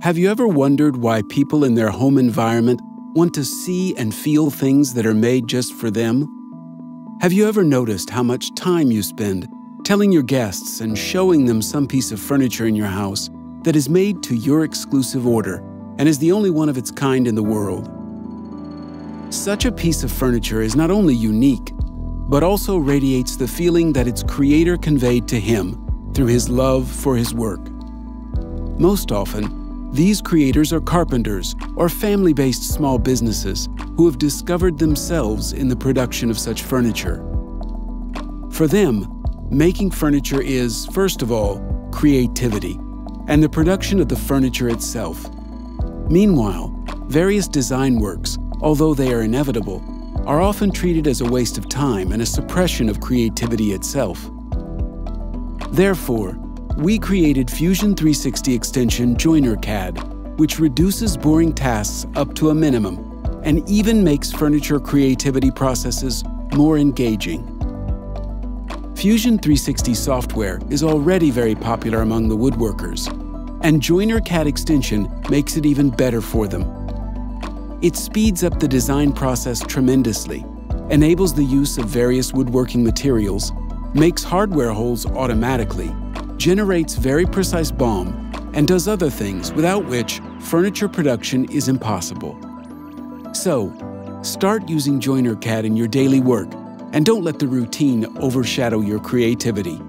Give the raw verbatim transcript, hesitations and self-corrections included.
Have you ever wondered why people in their home environment want to see and feel things that are made just for them? Have you ever noticed how much time you spend telling your guests and showing them some piece of furniture in your house that is made to your exclusive order and is the only one of its kind in the world? Such a piece of furniture is not only unique, but also radiates the feeling that its creator conveyed to him through his love for his work. Most often, these creators are carpenters or family-based small businesses who have discovered themselves in the production of such furniture. For them, making furniture is, first of all, creativity and the production of the furniture itself. Meanwhile, various design works, although they are inevitable, are often treated as a waste of time and a suppression of creativity itself. Therefore, we created Fusion three sixty extension JoinerCAD, which reduces boring tasks up to a minimum and even makes furniture creativity processes more engaging. Fusion three sixty software is already very popular among the woodworkers, and JoinerCAD extension makes it even better for them. It speeds up the design process tremendously, enables the use of various woodworking materials, makes hardware holes automatically, generates very precise B O M, and does other things without which furniture production is impossible. So, start using JoinerCAD in your daily work, and don't let the routine overshadow your creativity.